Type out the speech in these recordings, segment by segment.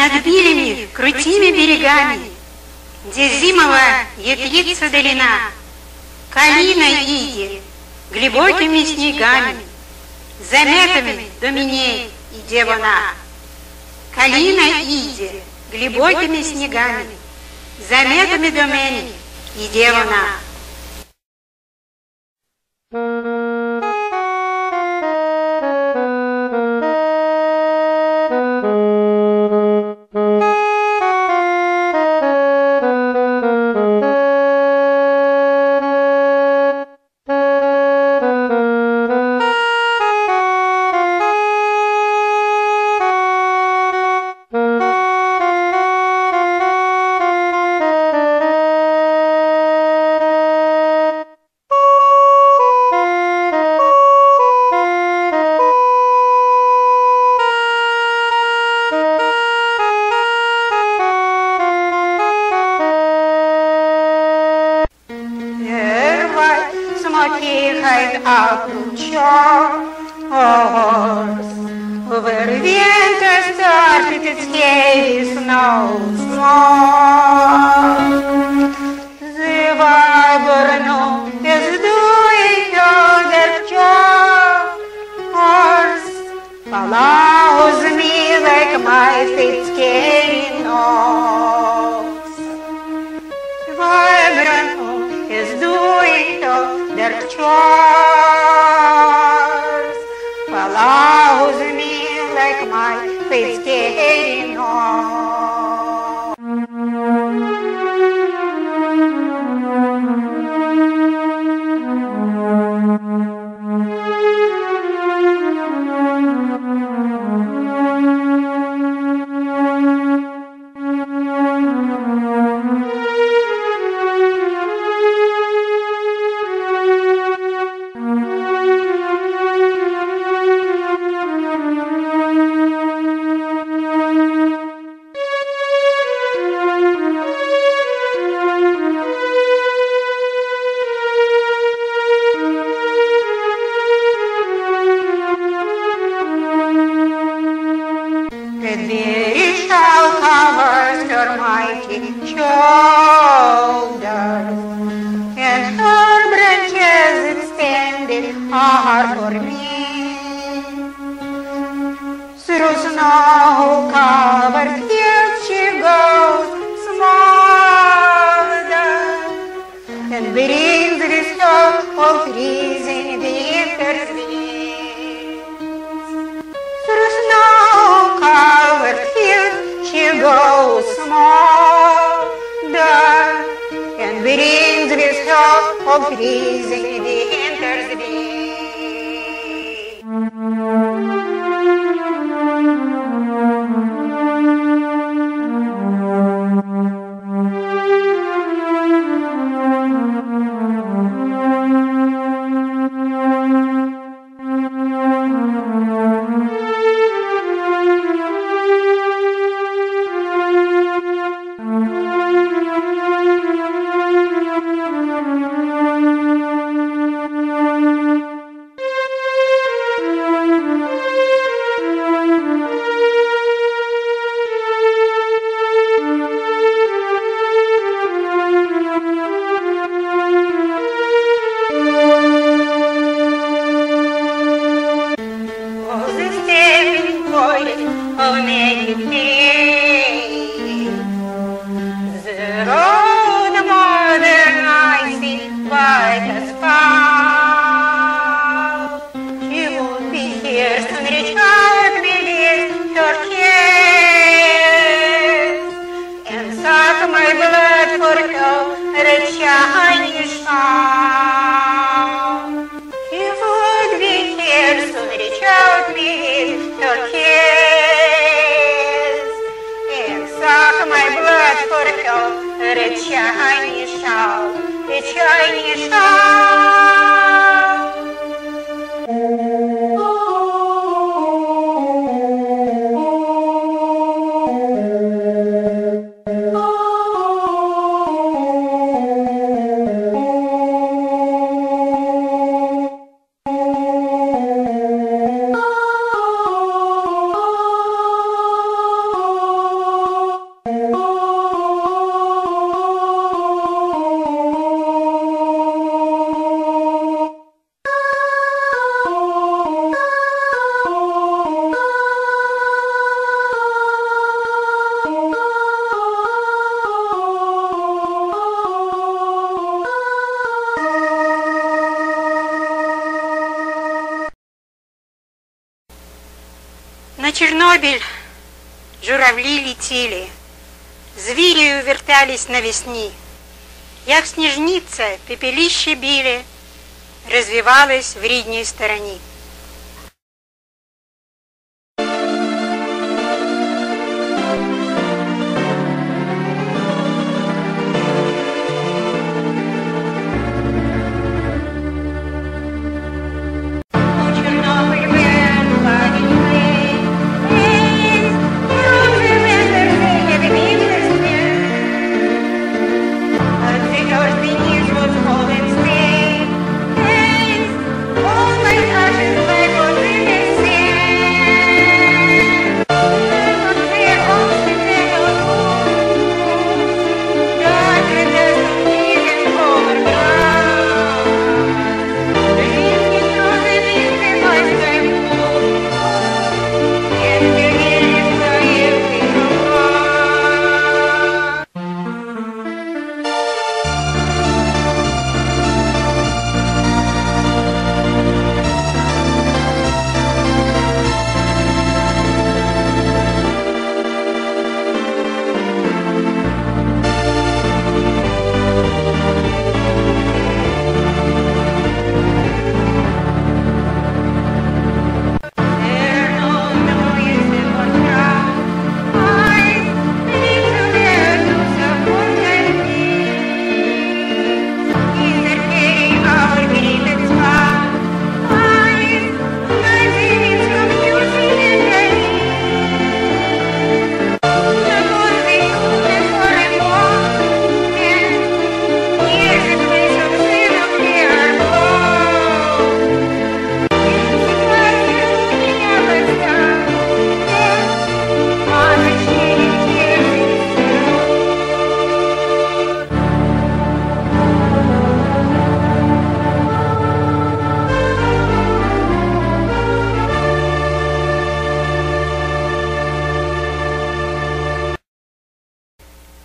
над билими, крутыми берегами, где зимова ветвится долина, калина иди глубокими снегами, заметами до миней иде вона. Калина иди глубокими снегами, заметами до мене иде вона. Чернобыль журавли летели, звери увертались на весне, як снежница пепелище били, развивалась в рідній стороні.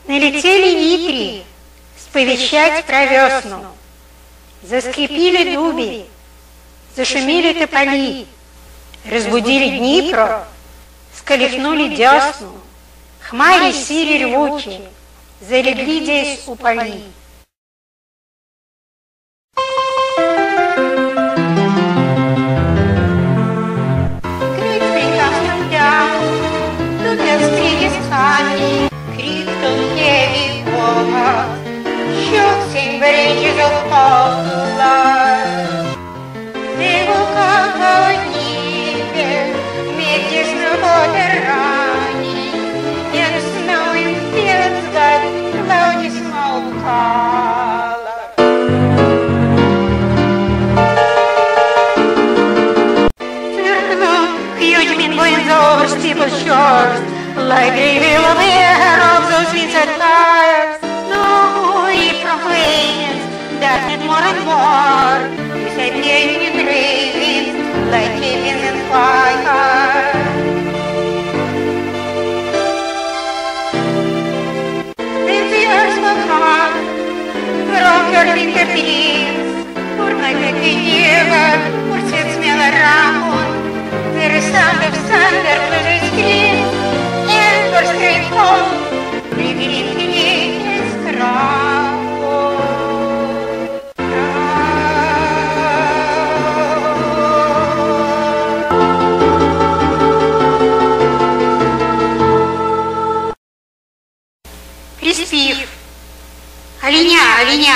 Налетели вітри сповіщать про весну, заскрипили дуби, зашумели тополі, разбудили Дніпро, сколихнули десну, хмари сірі рвучі, залегли десь у полі. Bridges of all the lies, they will come on even вместе с новодорани, and snow in fields that cloudy smoke color. Сверкнул хьюжмин воинзор стипл шорс, like reveal of air of those winter tires. That and more disappearing in ravens like living in fire. Then the earth will come from her winter dreams, for night like a river, for свет смело ракун, there is sound of thunder through the streams, and for straight home, revealing the lake's crown. Приспів, оленя, оленя,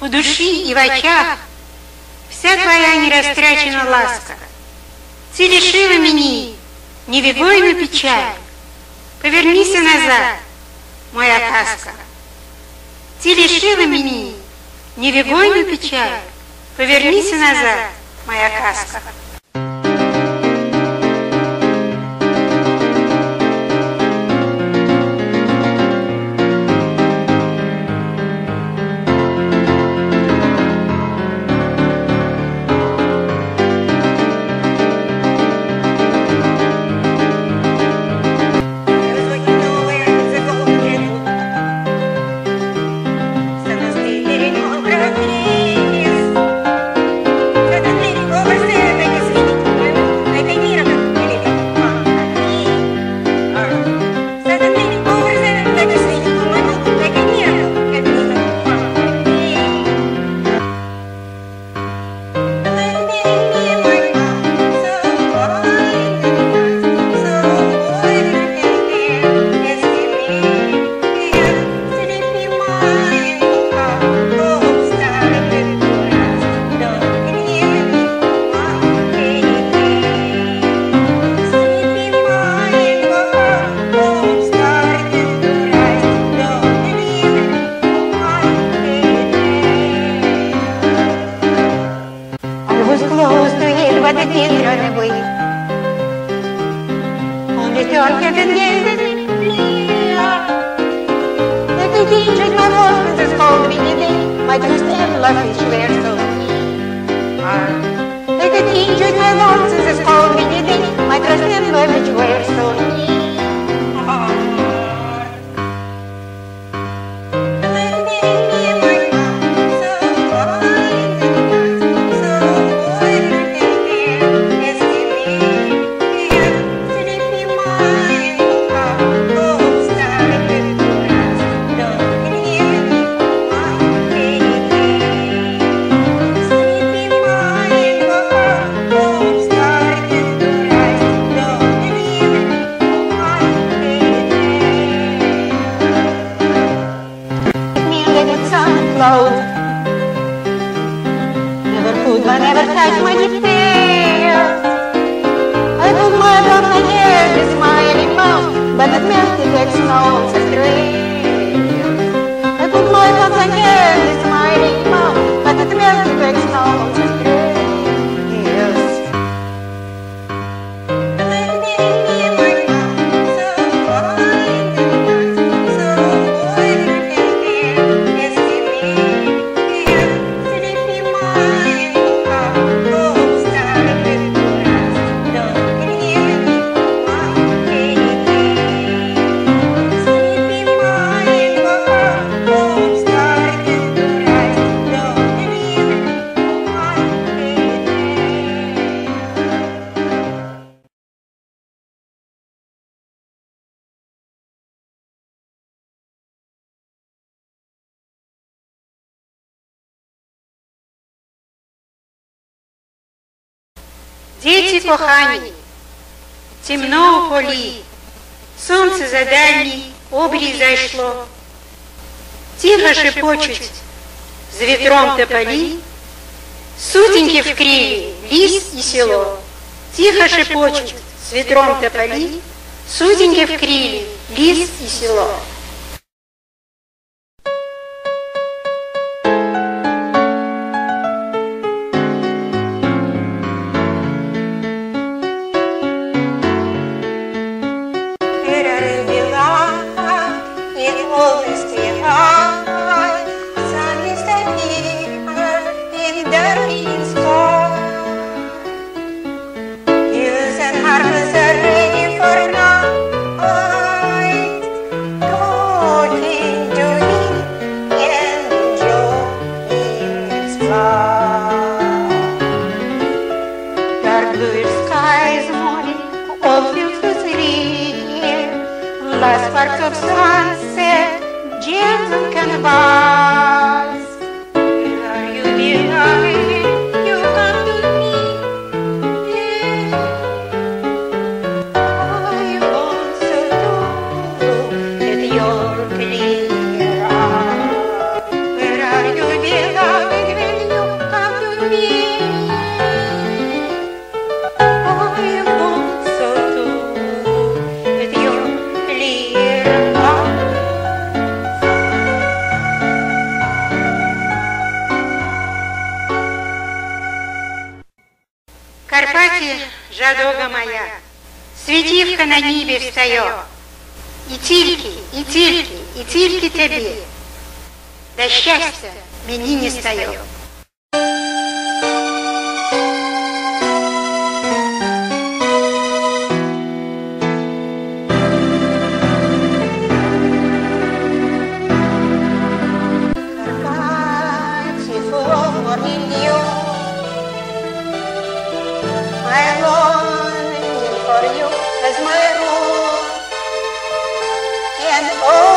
у душі і в очах вся твоя нерозтрачена ласка. Ти лишила мені невигойну печаль, повернися назад, моя казка. Ти лишила мені невигойну печаль, повернися назад, моя казка. Thank you. пятерки верней. Это дичь мороз за стол двинены, Матю стрелла свечевая стол. Это дичь мороз за стол двинены, Матю стрелла свечевая стол. Діти кохані, темно у полі, сонце за дальній обрій зайшло. Тихо шепочуть з вітром тополі, сутінки вкрили ліс і село. Тихо шепочуть з вітром тополі, сутінки вкрили ліс і село. Жадога моя, світівка на небі встає, і тільки, і тільки, і тільки тобі, до щастя мені не стає.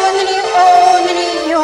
Only you.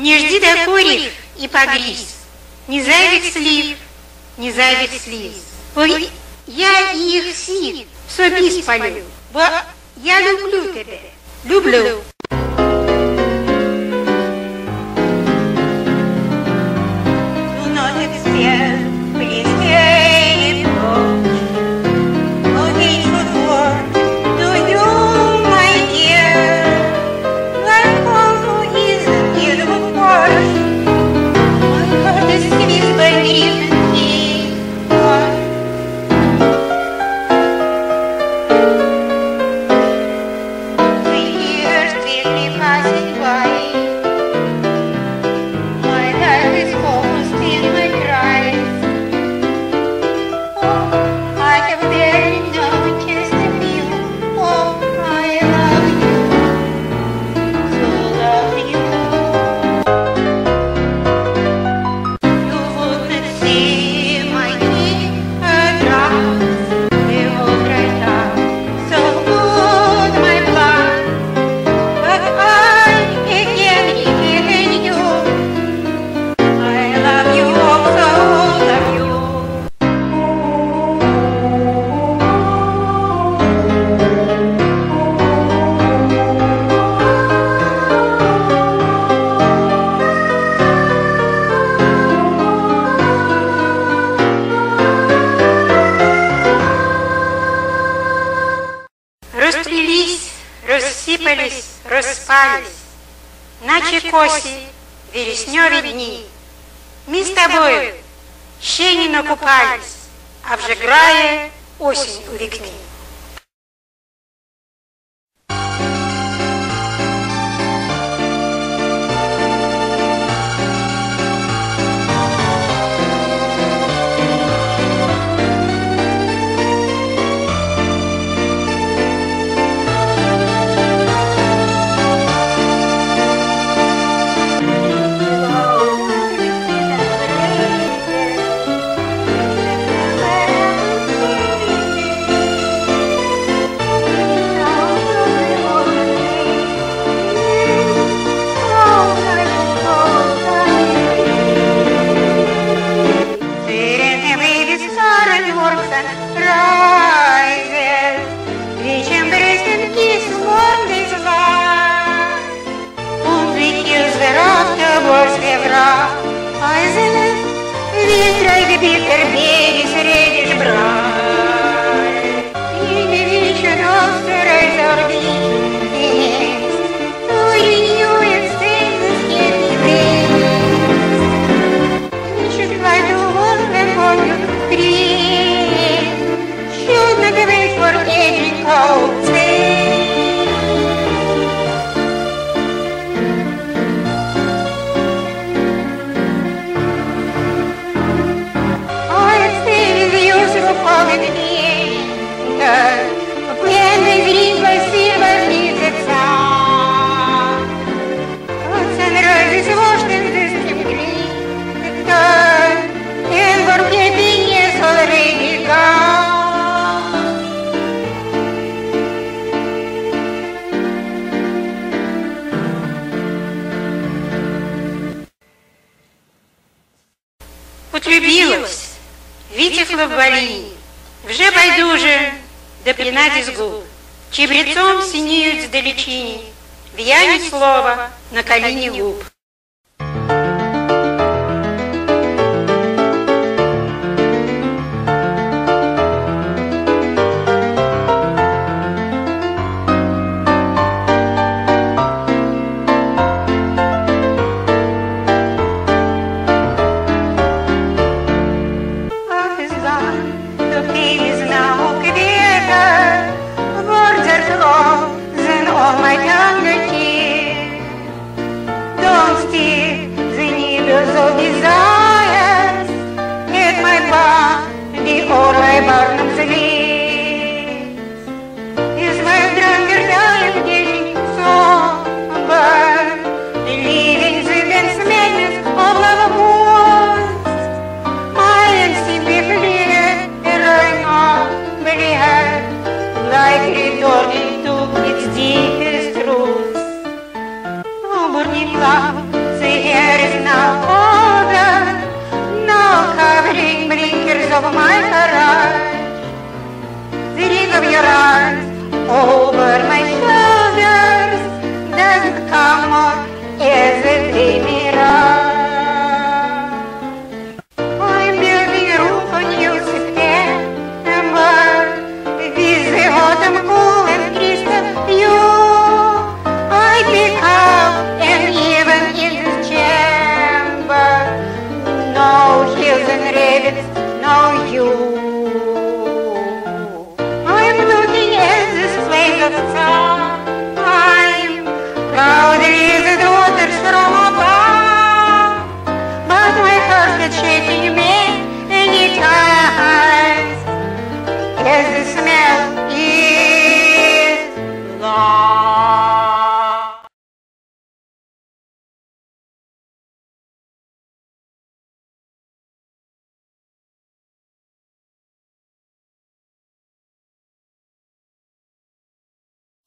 Не жди до корих и погриз, не зайвих слив, не зайвих слив. Ой, я их сил в собі спалю, бо я люблю тебе, люблю. Наче косі вересневі дні. Ми з тобою ще не накупались, а вже грає осінь у вікні. Влюбилась, витихла в болині, вже байдуже до плена дізгу, чебрецом синіють здалечині, в'януть слова на коліні губ. Say years now older, now covering blinkers of my heart. The ring of your arms over my shoulders doesn't come more as a day mirror. I'm building a room for you September, with the autumn cool and crystal you. I pick up and even in the chamber, no hills and ravens, no you. Time, proudly the daughters from above, but my heart is shaking many times as the smell is love.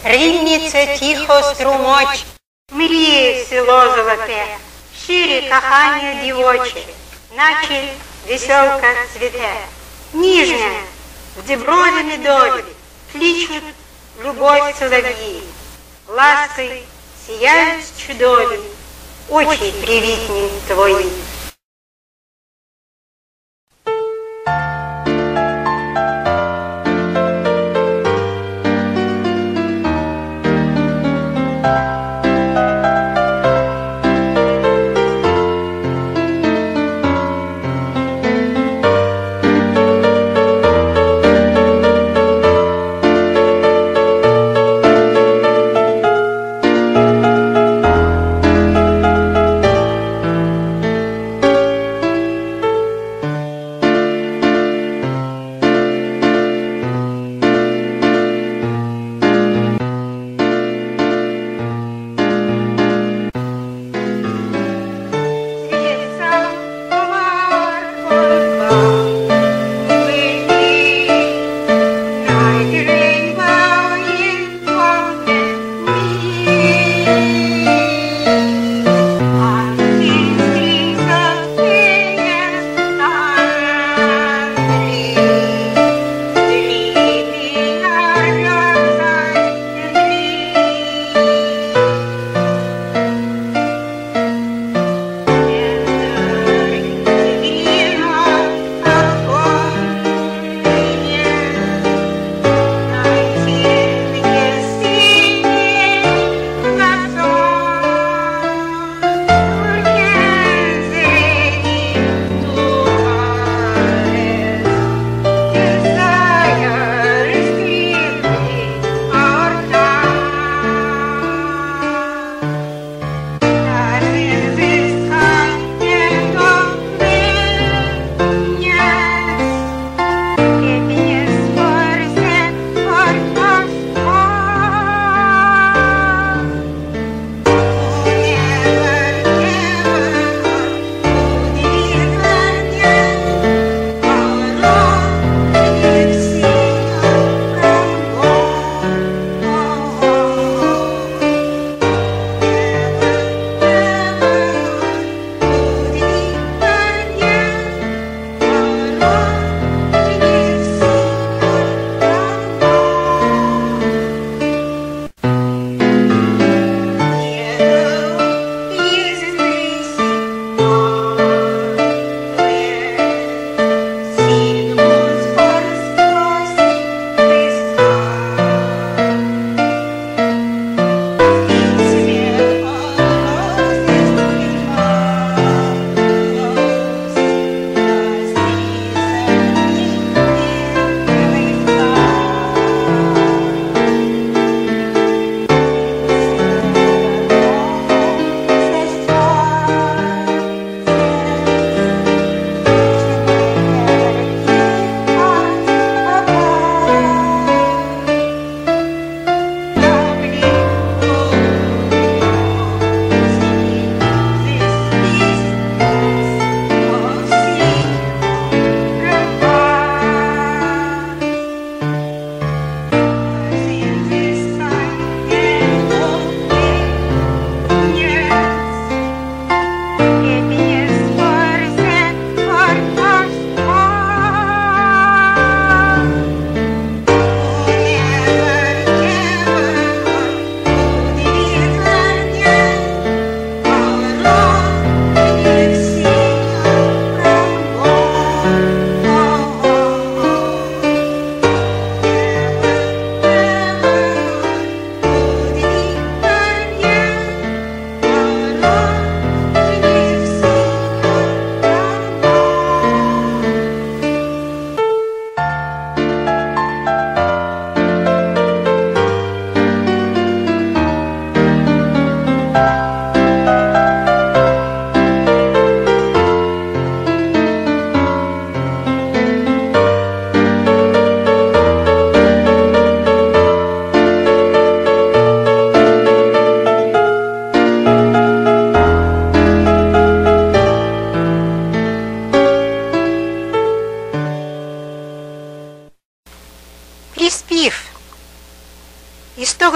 Ринеться тихо струмоч, мріє село золоте, щирі кохання дівочі, наче веселка цвіте. Ніжне, в діброві медові, кличуть любов солов'ї, ласки сіяють чудові, очі привітні твої.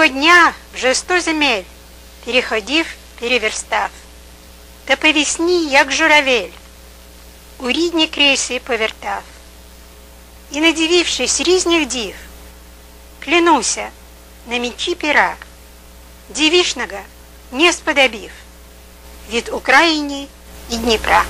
одного дня вже 100 земель переходив, переверстав. Та по весні, як журавель, у рідні кресі повертав. І, надивившись різних див, клянуся на мечі пера, дивішного не сподобів від України і Дніпра.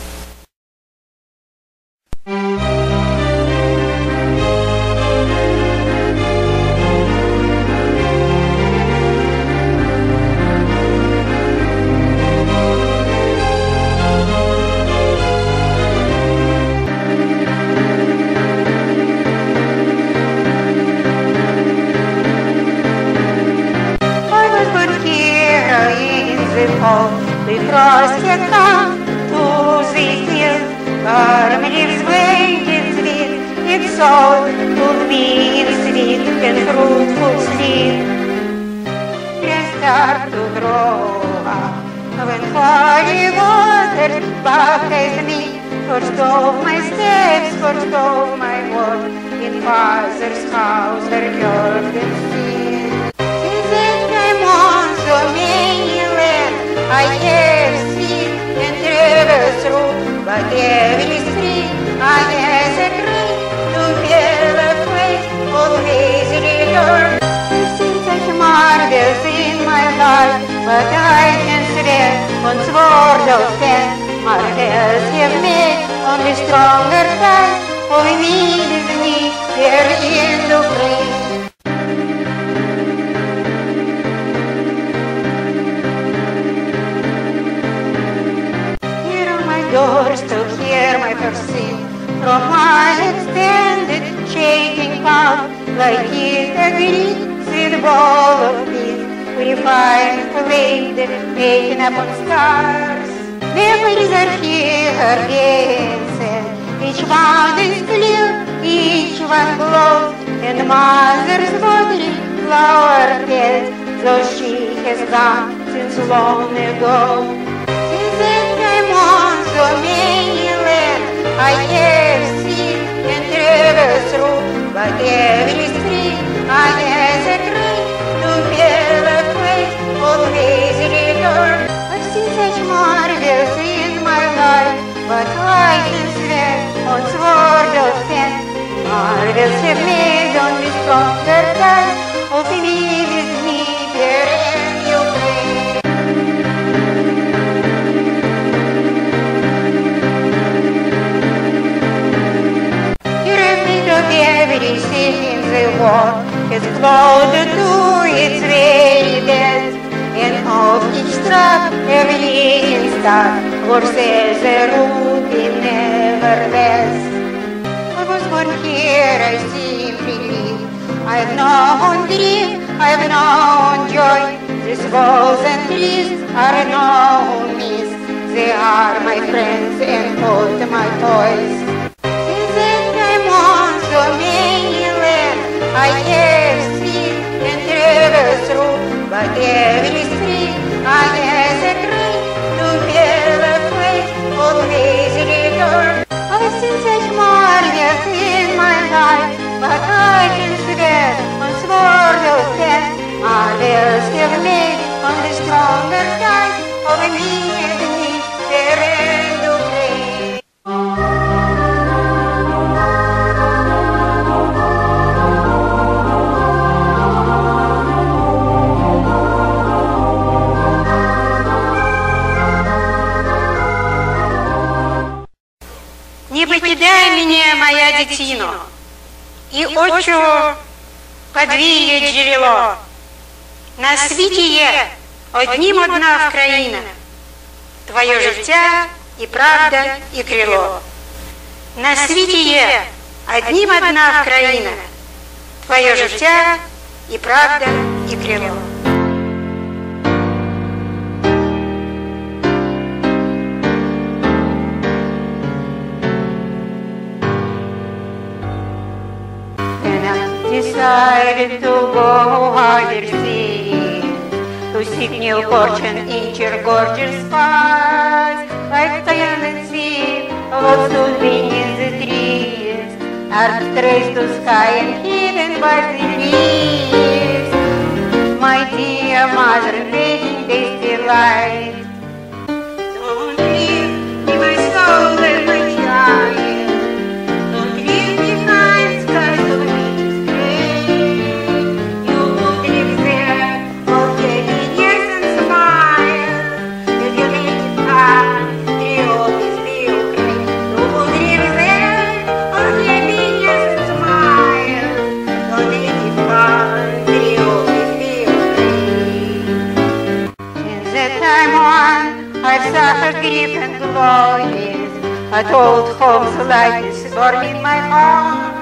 their mother making this delight. Don't leave me my soul and my child. Don't leave behind skies of meaning's gray. You would live there for 30 years and smile. If you make it far, you'll always be okay. You would live there for 30 years and smile. Don't make it far. I've suffered grief and glories, at old home's light is burning my heart.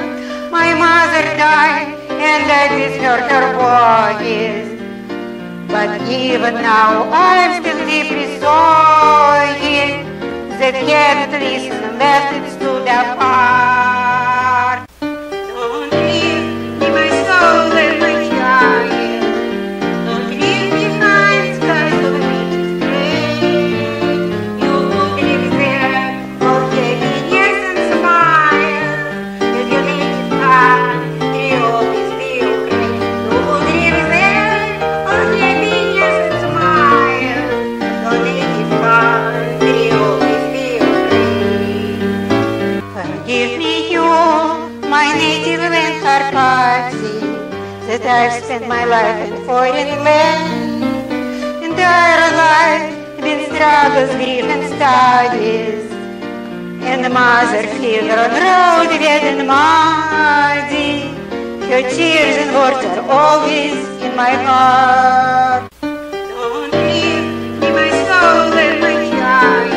My mother died and I disturbed her voice, but even now I'm still deeply sorry that can't listen, left and stood apart. Don't leave me my soul and my child. That I've spent my life in foreign land, and I life in struggles, grief and studies, and the mother field on road wet and muddy. Your tears and words are always in my heart. Don't leave me my soul and my child.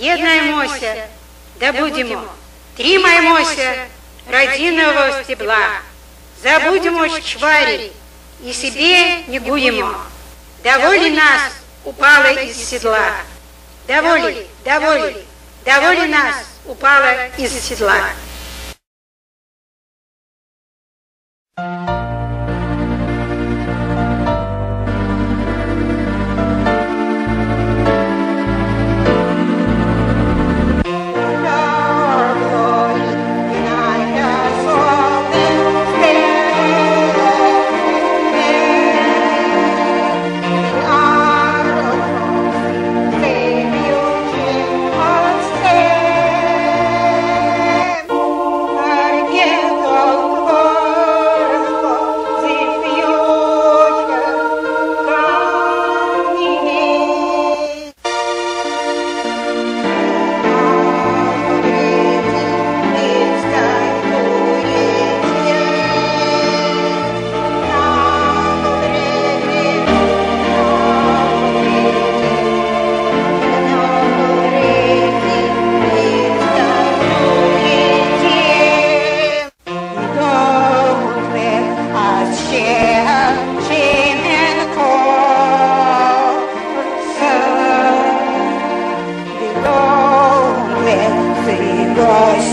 Єднаймося, да будемо, тримаймося родинного стебла, забудемо чвари и себе не будемо. Доволи нас упала из седла, доволи нас упала из седла.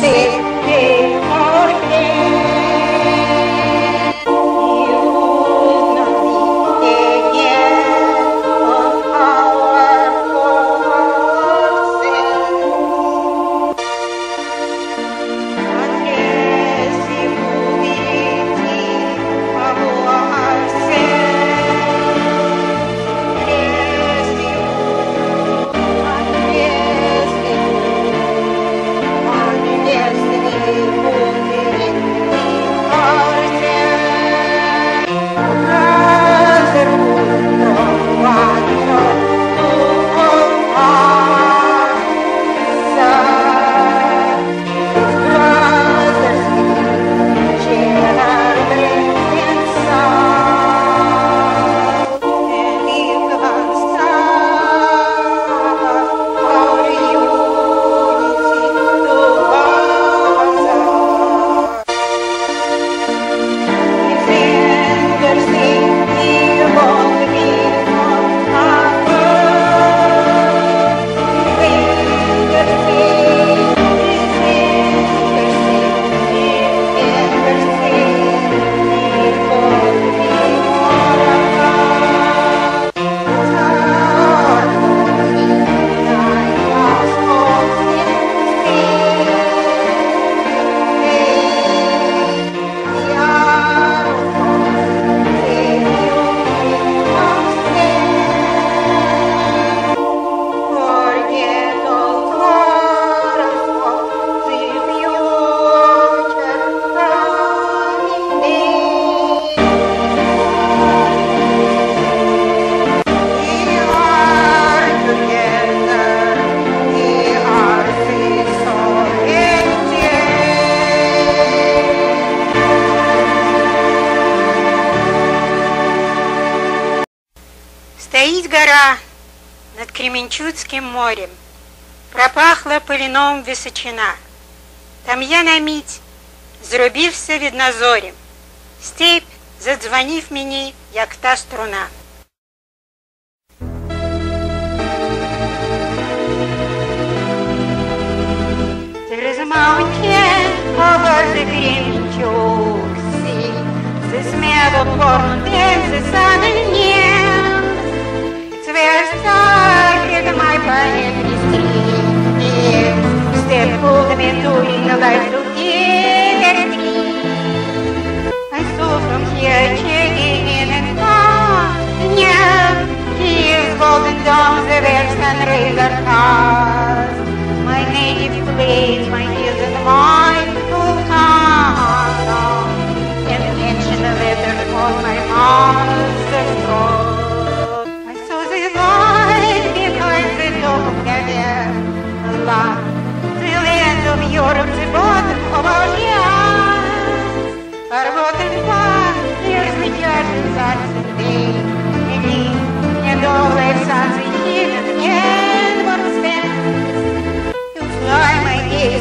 Yes. Кременчуцким морем, пропахла пилином Височина. Там'яна мить зробився від назорів, степь задзвонив мені, як та струна. Через маунтин повозы Кременчуцкий, за смеду порнутен, за самый нефть, цверста регомай панет листрит, степь полдами турин лайф. My native place, my hills and my full town, and the ancient letters on my master's road. I saw the light behind the door of heaven, love, the land of Europe, the bottom of our hands. Our rotten path, here's the garden such a day, and always such a hidden end.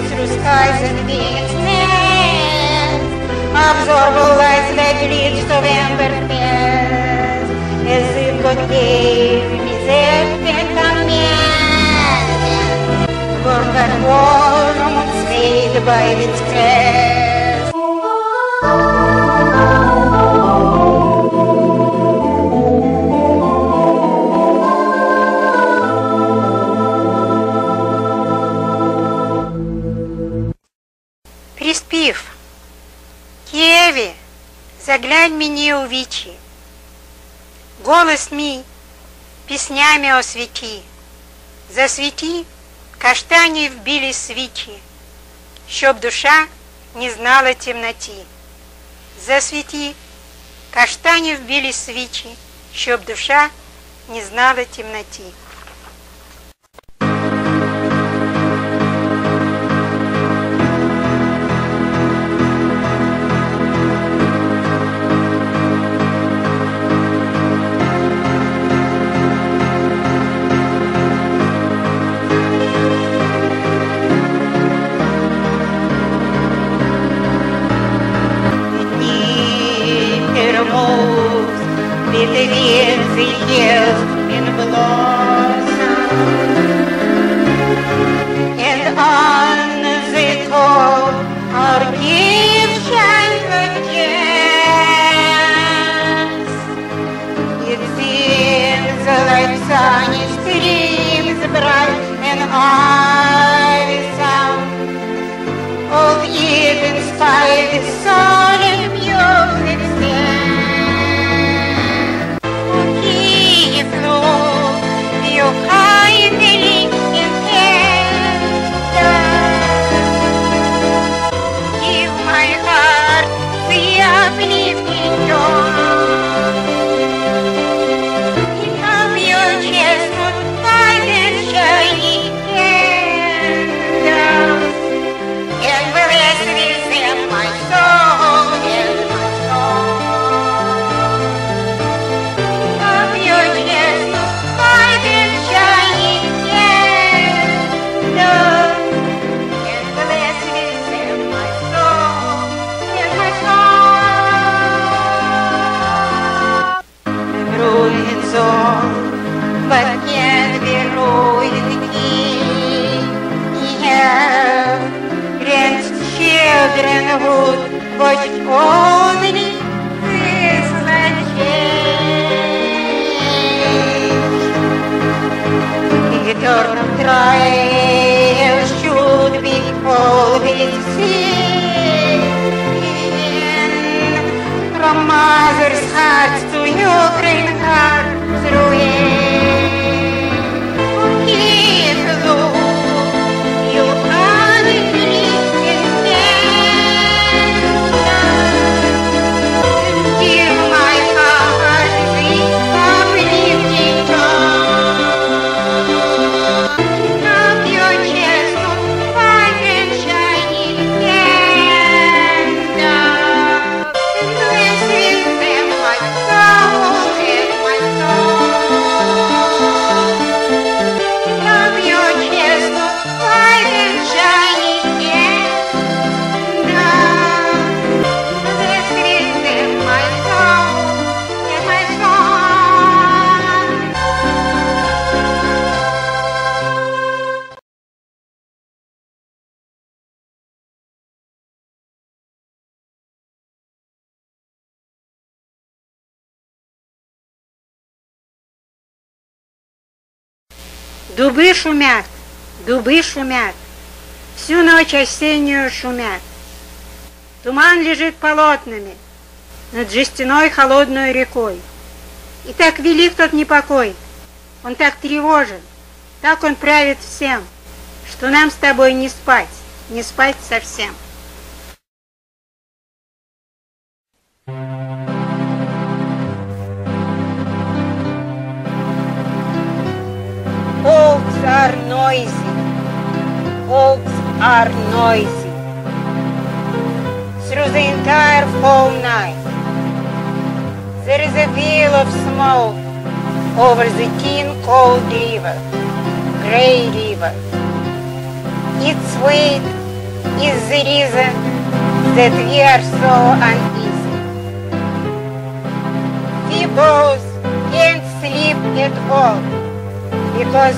Through skies and beings, absorb all lights that reach to amber past, as if God gave me that command. Work at war, romance made by its crest. Приспів. Києві, заглянь мені у вічі, голос мій піснями освіті, засвіті каштанів білі свічі, щоб душа не знала темноті. Засвіті каштанів білі свічі, щоб душа не знала темноті. дуби шумят, всю ночь осеннюю шумят. Туман лежит полотнами над жестяной холодной рекой. И так велик тот непокой, он так тревожен, так он правит всем, что нам с тобой не спать, не спать совсем. Folks are noisy. Folks are noisy. Through the entire fall night, there is a veil of smoke over the keen cold river, Grey River. Its weight is the reason that we are so uneasy. Feebles can't sleep at all because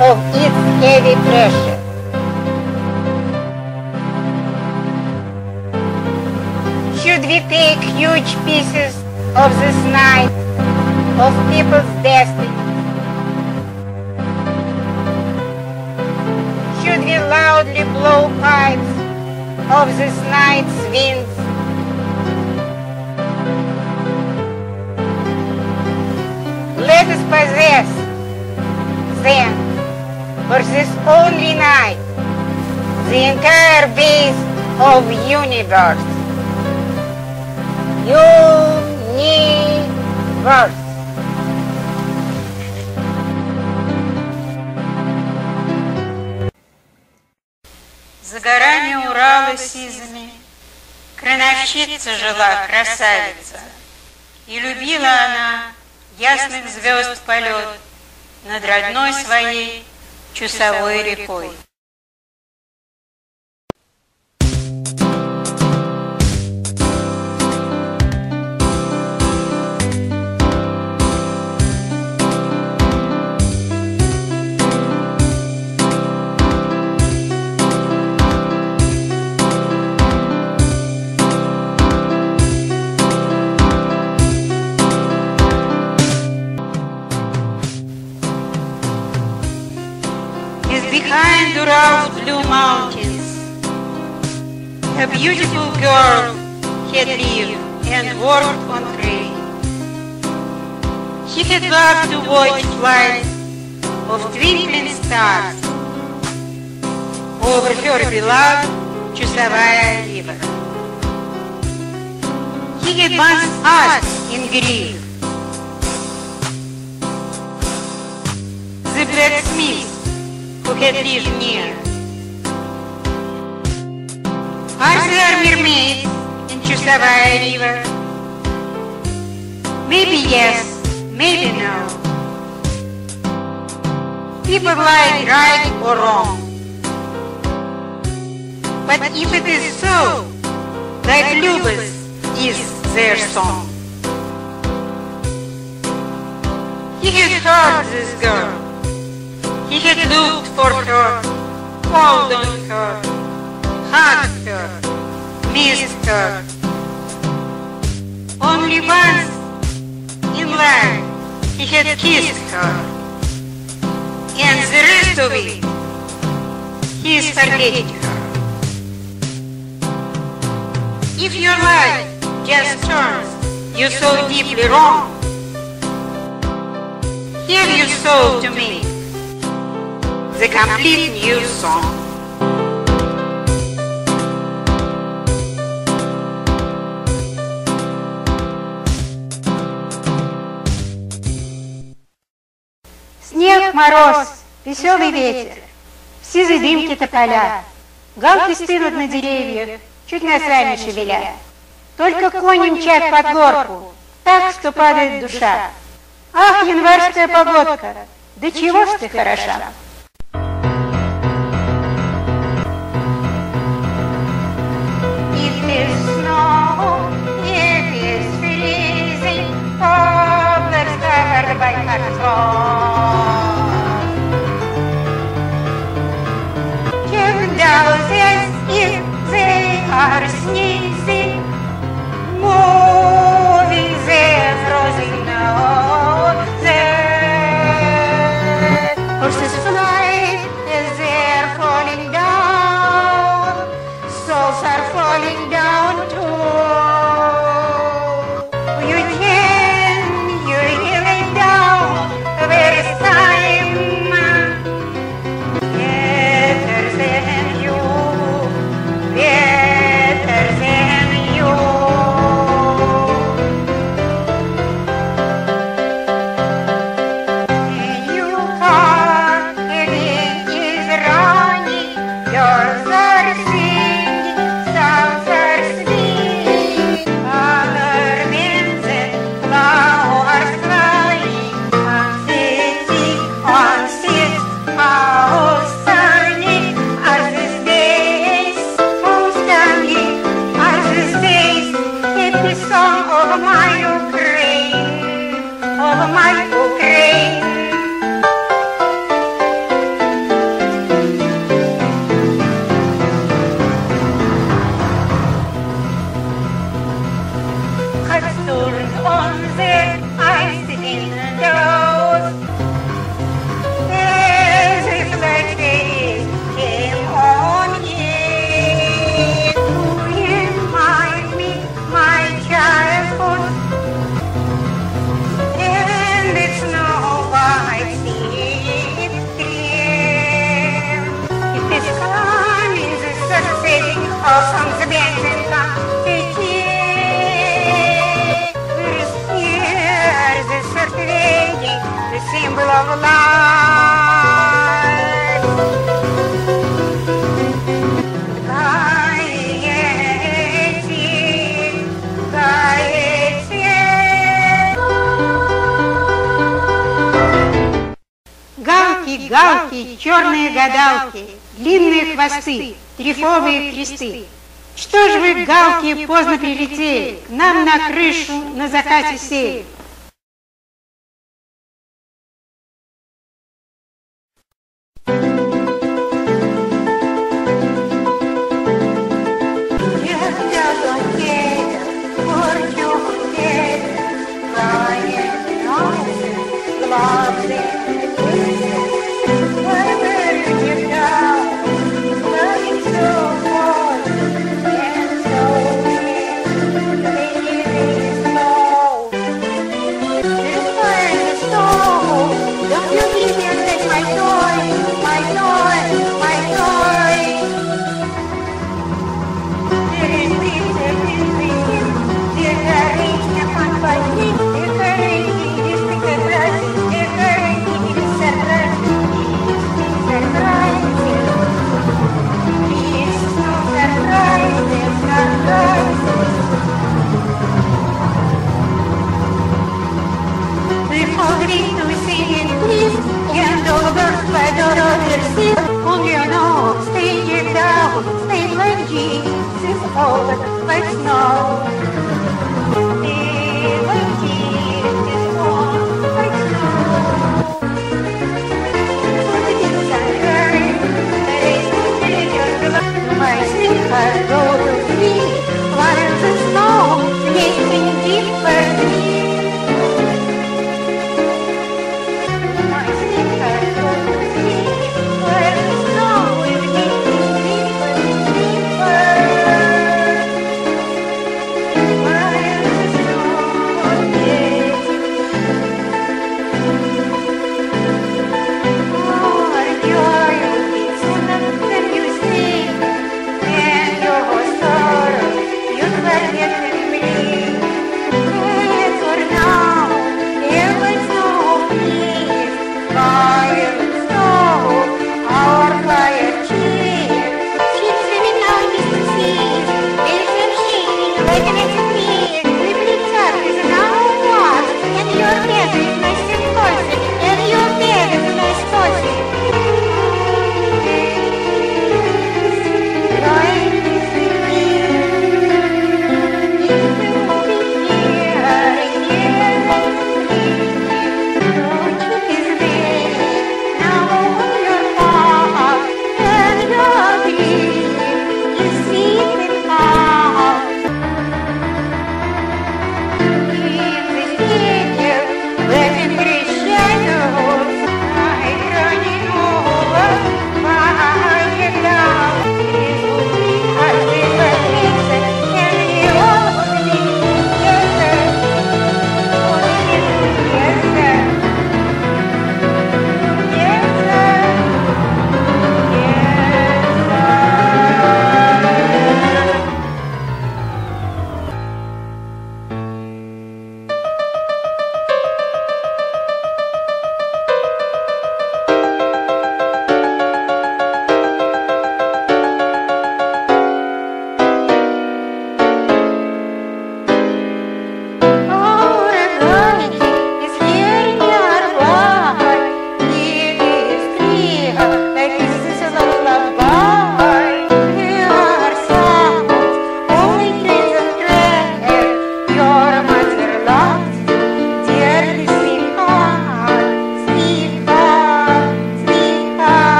of its heavy pressure. Should we take huge pieces of this night, of people's destiny? Should we loudly blow pipes of this night's winds? Let us possess, then, for this only night, the entire base of universe. Universe. За горами Урала сизыми крановщица жила, красавица, и любила она ясных звезд полет над родной своей чусовой рекой. Behind Ural's blue mountains, a beautiful girl had lived and worked on grain. She had loved to watch flights of twinkling stars over her beloved Chusovaya River. She had once asked in grief the blacksmith who had lived near, are there mermaids in Chusovaya River? Maybe yes, maybe no. People like right or wrong. But if it is so, like Lubus is their song. He had heard this girl. He had looked for her, called on her, hugged her, missed her. Only once in life he had kissed her, and the rest of it, he is forgetting her. If your life just turns you so deeply wrong, hear your soul to me. The complete new song. Снег, мороз, веселый ветер, сизые дымки тополя, галки стынут на деревьях, чуть носами шевеля. Только кони мчат под горку, так, что падает душа. Ах, январская погодка, да чего ж ты хороша! Dollars if they are sneezing, moving their frozen noses. галки, черные гадалки, длинные хвосты, трифовые кресты. Что ж вы, галки, поздно прилетели, к нам на крышу на закате сели?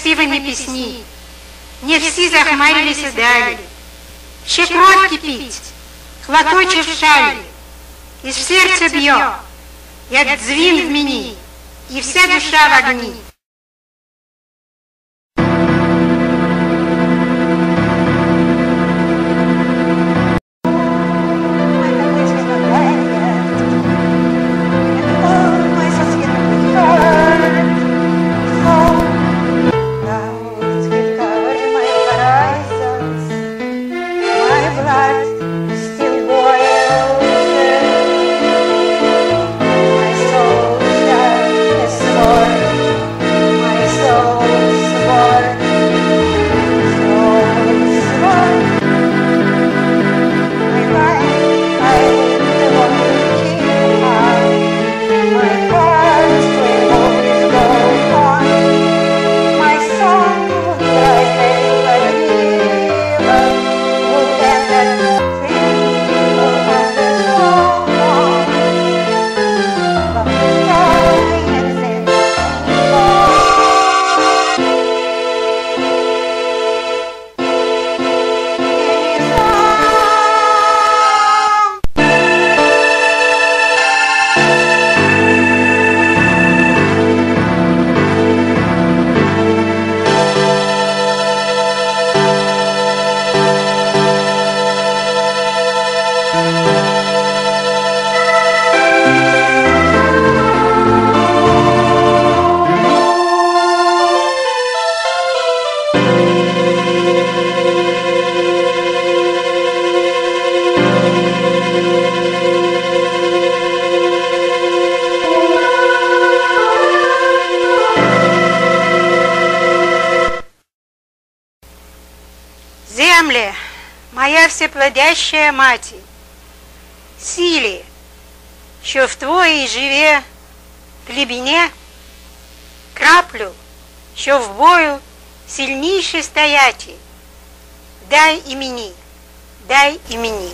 Співані пісні, не всі захмарилися далі, ще кров кипить, хлопоче в шалі, і серце б'є, як дзвін в мені, і вся душа в огні. Твоя всеплодяща Маті, силі, що в Твоїй живе глибине, краплю, що в бою сильніші стояті, дай і мені, дай і мені.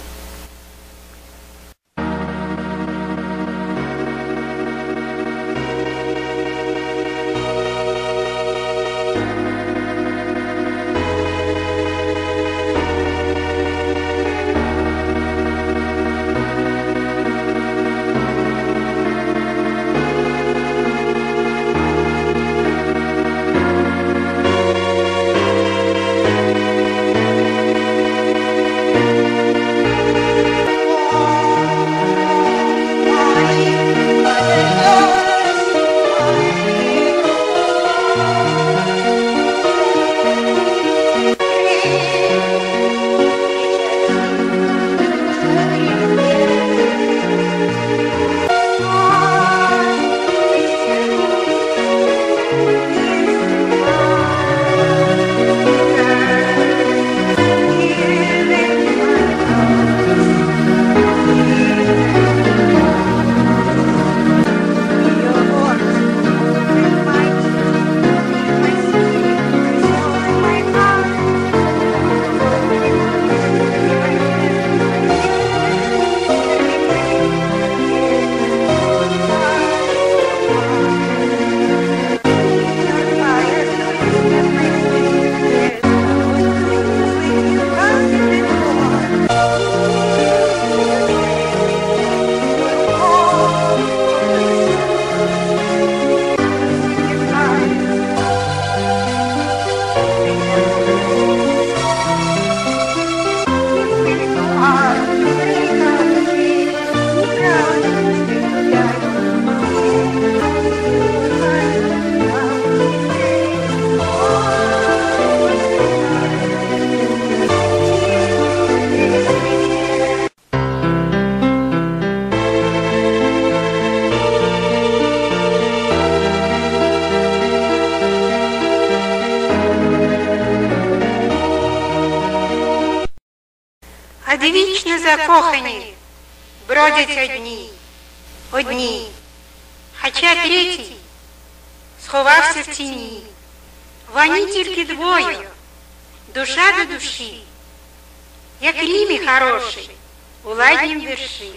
Вічно закохані, бродять одні, хоча третій сховався в тіні. Вони тільки двоє, душа до душі, як рімі хороші у ладнім вірші.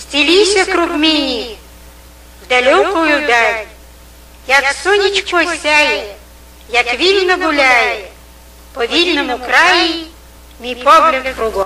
Стелися круг меня в далекую даль, як сонечко сяє, як вільно гуляє, по вільному краю мій погляд кругом.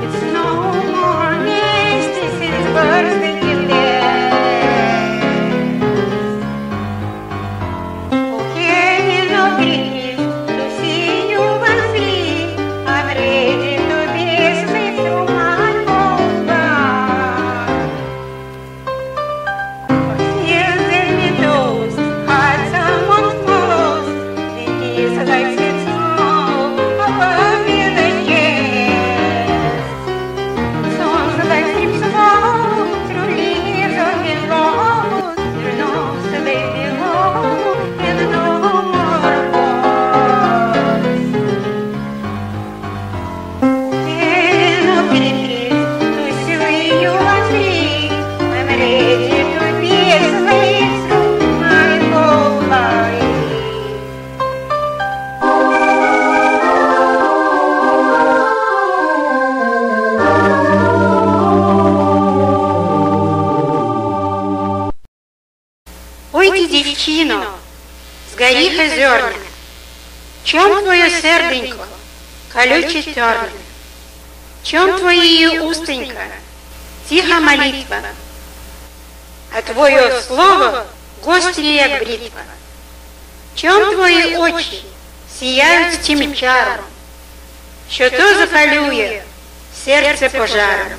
It's no morning. дівчино, згоріх і зерна, чом твоє серденько, колюче терне, чом твоєї устенька, тиха молитва, а твоє слово гострее, як бритва, чом твої очі сіяють тим чаром, що то запалює серце пожаром.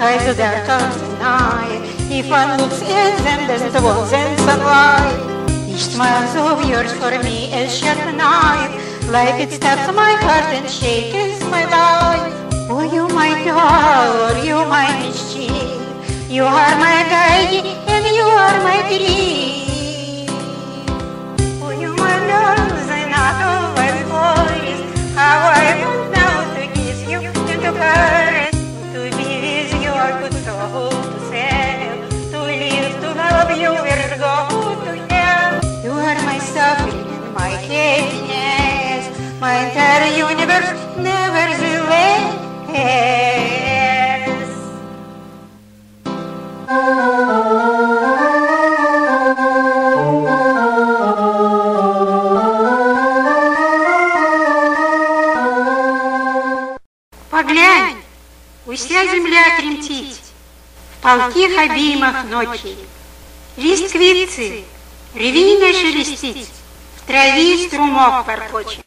Kaiser there comes a night. If one looks in them, there's the walls and sunlight. Each smile's of yours for me is shut night. Like it steps my heart and shakes my life. Oh, you my doll, you my mischief. You are my guide and you are my dream. Oh, you my love's and not always voice. How I want now to kiss you and to caress. You will go to hell. You are my suffering and my happiness. My entire universe, nevertheless. Поглянь, уся земля тремтит в палких обіймах ночи. Лист квитцы, ревина шелестит, в траве струмок порхочет.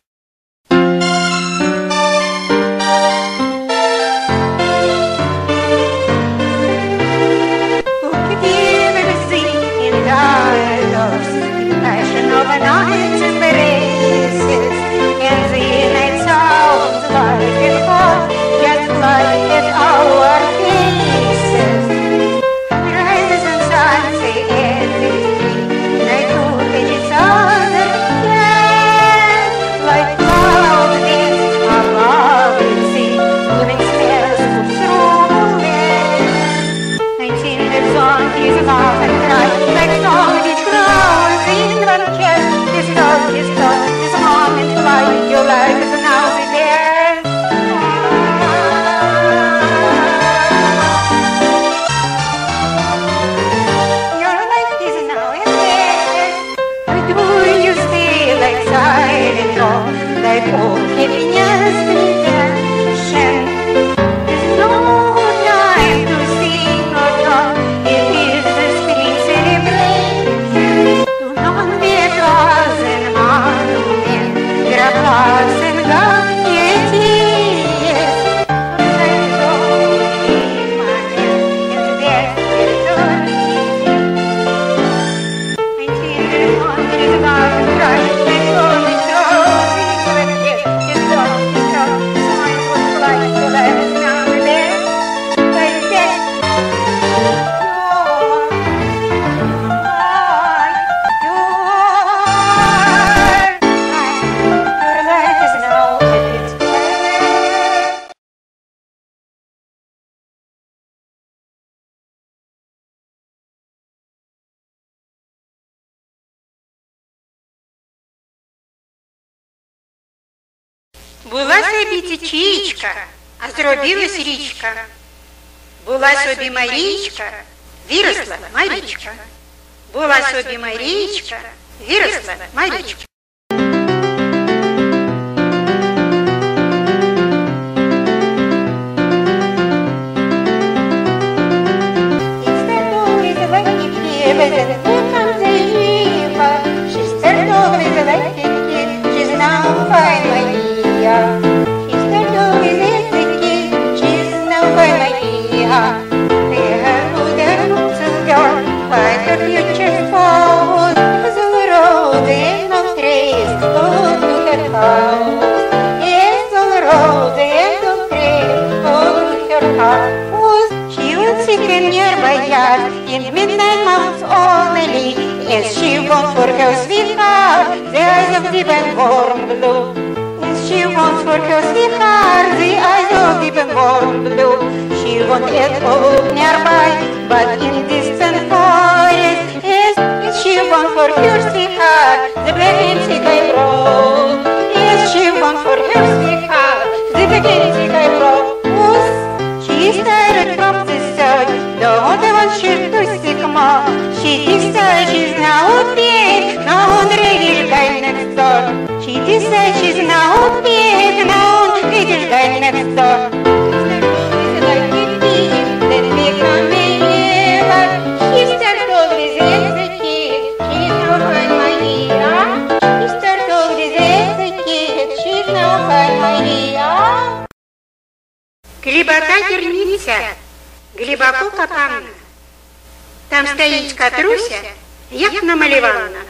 Була собі тічічка, а зробилась річка. Була собі Марічка, виросла Марічка. Була собі Марічка, виросла Марічка. Future forward, the road in sitting near my yard in midnight months only. Yes, she wants for her sweetheart the eyes of deep and warm blue. Yes, she wants for her sweetheart the eyes of deep and warm blue. She won't at all look nearby, but in distant forest. Yes, she wants for her sweetheart the black and thick I roll. Yes, she wants for her sweetheart the black and thick I roll. She started from the search, no wonder one should do sick more. She decides she's now big, no real guy next door. She decides she's now big, no real guy next door. She's like a kid that become a river. She started always as a kid, she's now find Maria. She started always as a kid, she's now find Maria. Глибота Герница, глибоко копанна. Там стоїть Катруся, як намалівана.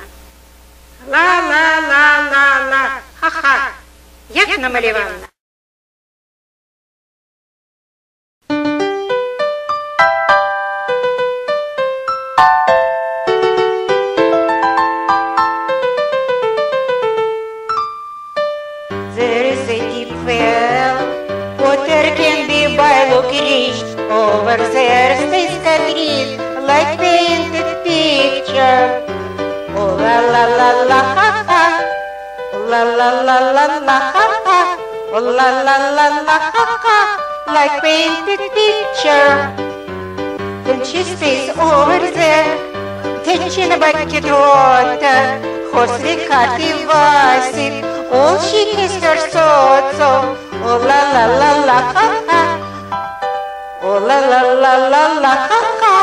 Ла-ла-ла-ла-ла, ха-ха, як намалівана. Over there stays Catrice, like painted picture. Oh la la la la ha ha, la la la la la ha ha, oh la la la la ha ha, like painted picture. Then she stays over there, touching a bucket water, horse-ly cutty vassit, all she is her so-so. Oh la la la la ha ha. Oh la la la la la ha ha,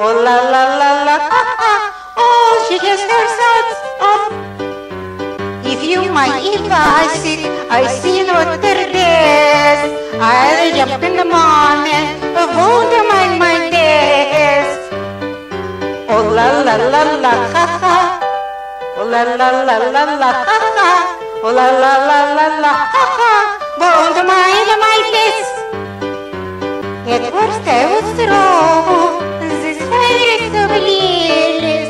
oh la la la la ha ha, oh she has her thoughts of. If you mind if I sit, I see in water dress, I'll jump in the morning, won't mind my desk. Oh la la la la ha ha, oh la la la la la ha ha, oh la la la la la ha ha, won't mind my desk. At first I was wrong, these flowers of lilies,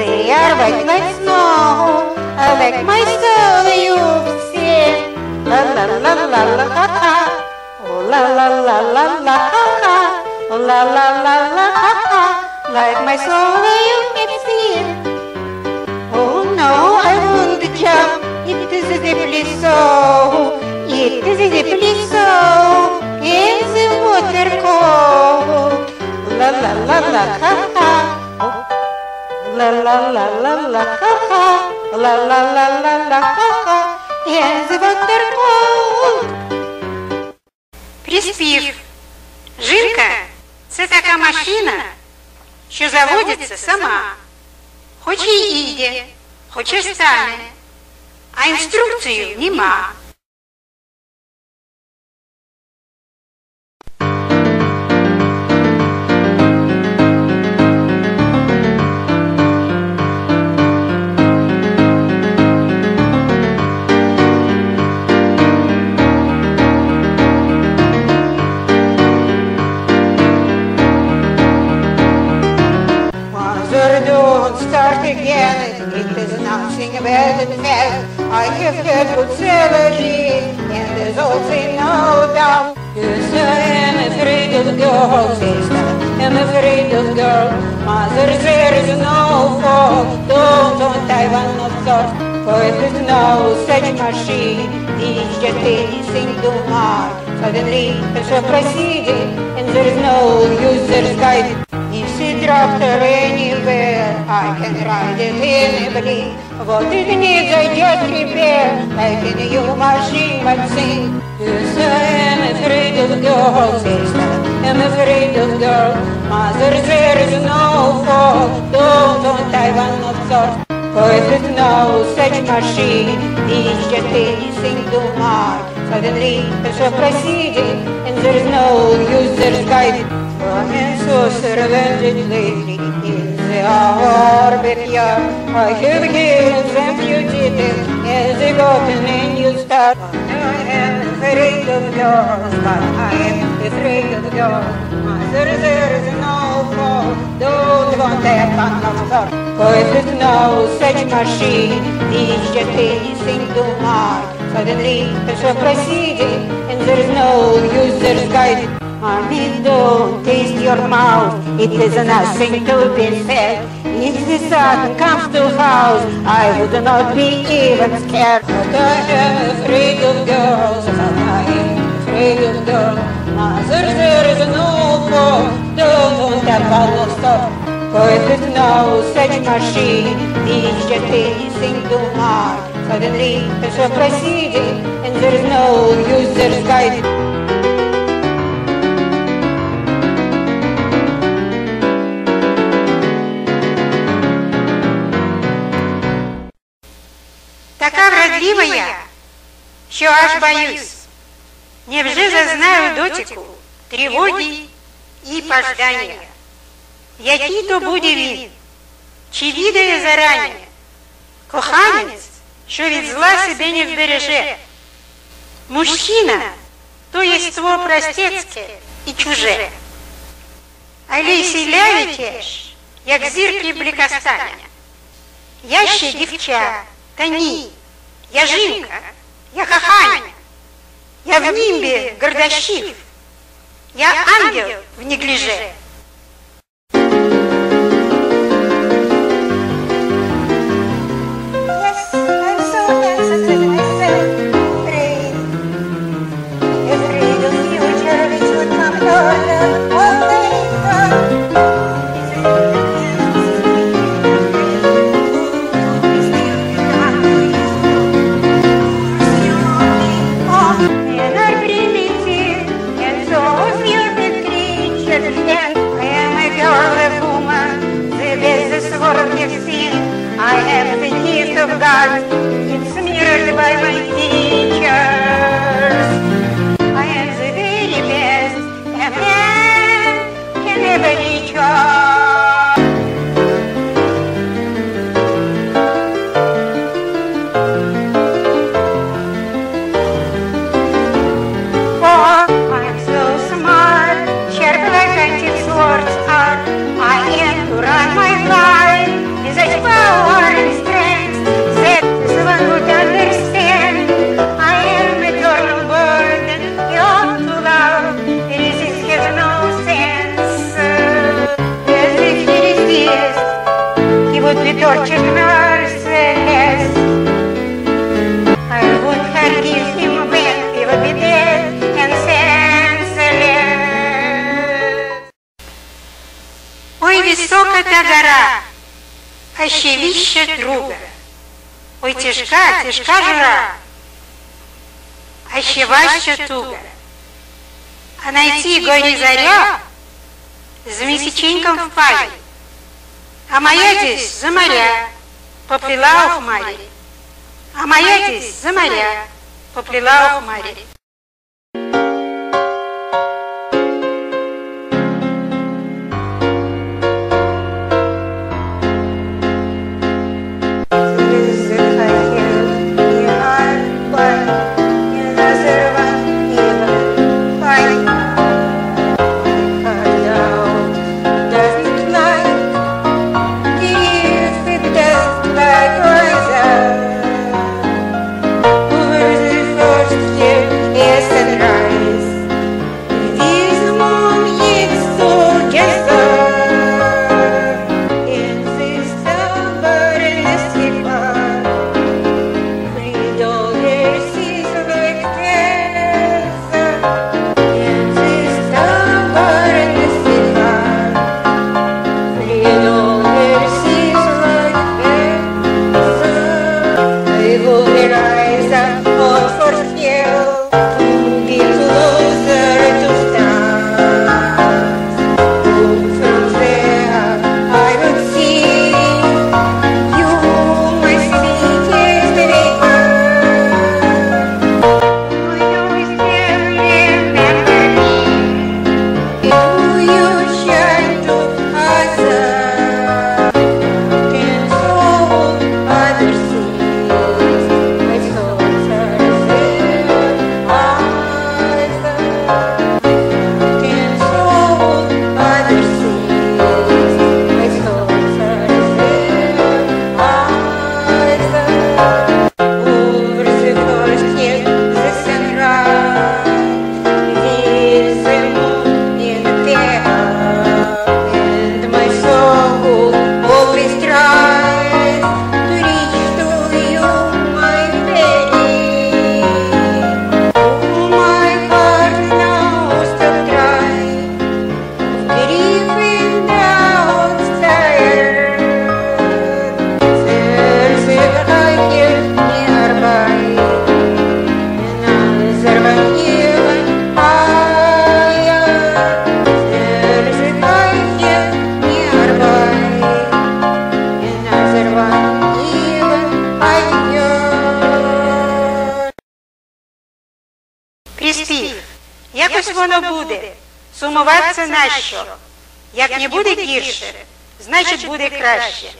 they are white like snow, like my soul you've seen. La la la la la ha ha, oh la la la la la ha ha, oh la la la la ha ha, like my soul you've seen. Oh no, I won't jump, it is deeply so, it is deeply so. Is the water cold? La la la la ha ha. La la la la la ha ha. La la la la la ha ha. Is the water cold? Приспів. Жінка – це така машина, що заводиться сама. Хоч і їде, хоч і стане, а інструкцію нема. I have heard good celery, and there's also no doubt. Yes, I am afraid of girls, sister, I'm afraid of girls. Mother, there is no fault, don't I want no thought. For there's no such machine, each just anything to mark. Suddenly, there's a proceeding, and there's no user's guide. If she dropped her anywhere, I can ride it anybody. What it needs I just repair, like a new machine might sing. Yes, I am afraid of girls, sister, I'm afraid of girls. Mother, there is no fault, don't I want no thought. For there's no such machine, it's just anything to mark. Suddenly there's a proceeding, and there's no user's guide. I am so surrounded lately. Our backyard, I have given them new details, as they got a new start. I am afraid of yours, but I am afraid of yours. There is no fault, don't want that fun of God. For if there's no such machine, each just facing to mark. Suddenly there's a proceeding, and there's no user's guide. Honey, don't taste your mouth, it is nothing to be said. If the sun comes to house, I would not be even scared. But I am afraid of girls, but I am afraid of girls. Mother, there is no fault, don't have a stop. For if there's no such machine, each just facing to mark. Suddenly there's a proceeding, and there is no user's guide. Така вродлива я, що аж боюсь, невже зазнаю дотику тривоги і пождання. Який то буде він, чи відає зарані, коханець, що від зла себе не вбереже. Мужчина – то єство простецьке і чуже, але й сіляві теж, як зірки блікостання. Я ще дівча, та ні, я жінка, я кохання, я в німбі гордощів, я ангел в неглиже. It's mirrored by my teachers. I am the very best a man can ever reach out. Oh, I am so smart, sharp like antique swords are. I am to run my life with such power and strength. Tortured merciless, I would have given him back. He would be dead and senseless. Ой, высока та гора, ощевище друга. Ой, тяжка, тяжка жара, ощеваще туга. А найти горе заря за месячинком в паре. А моя здесь за моря, поплыла в море. А моя здесь за моря, поплыла в море. Like Rosa, over the first step. приспів, якось воно буде, сумувати це нащо. Як не буде гірше, значить буде краще.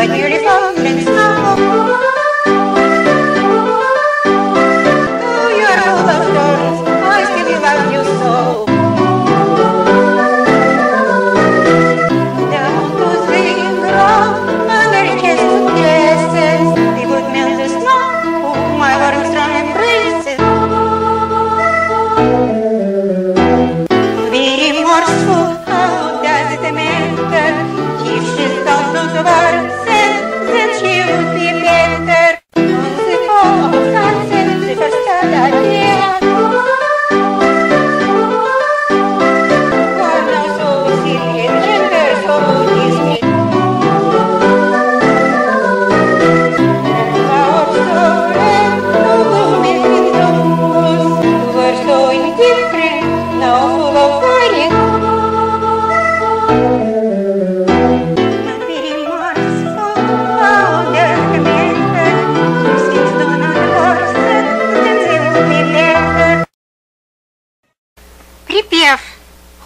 But you live on in snow.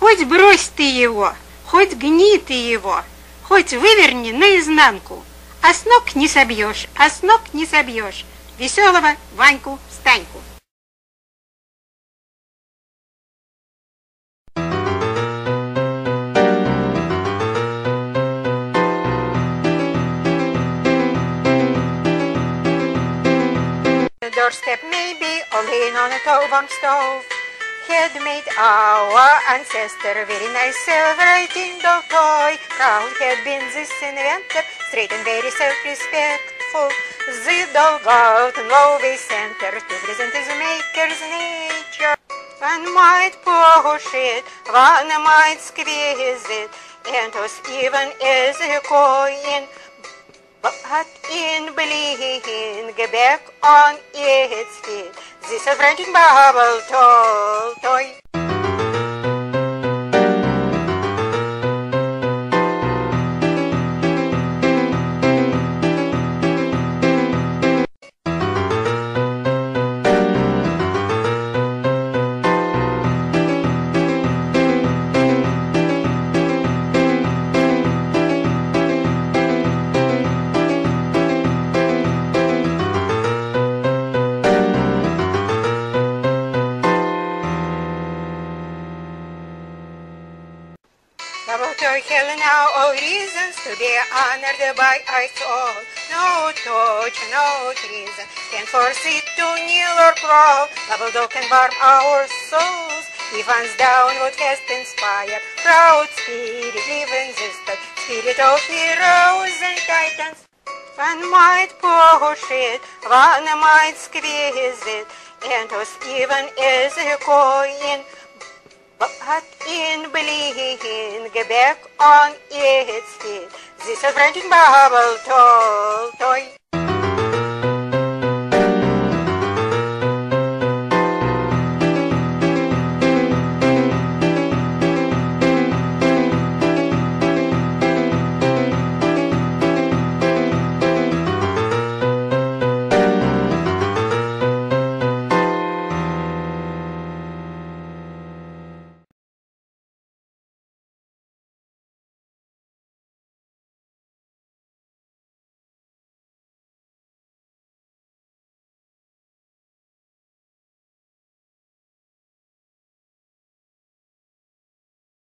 Хоть брось ты его, хоть гни ты его, хоть выверни наизнанку, а с ног не собьешь, а с ног не собьешь веселого Ваньку Станьку. The doorstep may be all in on a coal-bomb stove. Had made our ancestor very nice silver-tined old toy. Proud had been this inventor, straight and very self-respectful. The dog out in Lowy Center to present his maker's nature. One might push it, one might squeeze it, and was even as a coin. But in blinking back on its feet, this avenging bubble toy. Hell now, all reasons to be honored by us all. No touch, no treason can force it to kneel or crawl. Double dog can warm our souls. He finds down what has inspired proud spirit, even this spirit of heroes and titans. One might push it, one might squeeze it, and toss even as a coin. But in blinking back on its feet, this avenging bubble toy.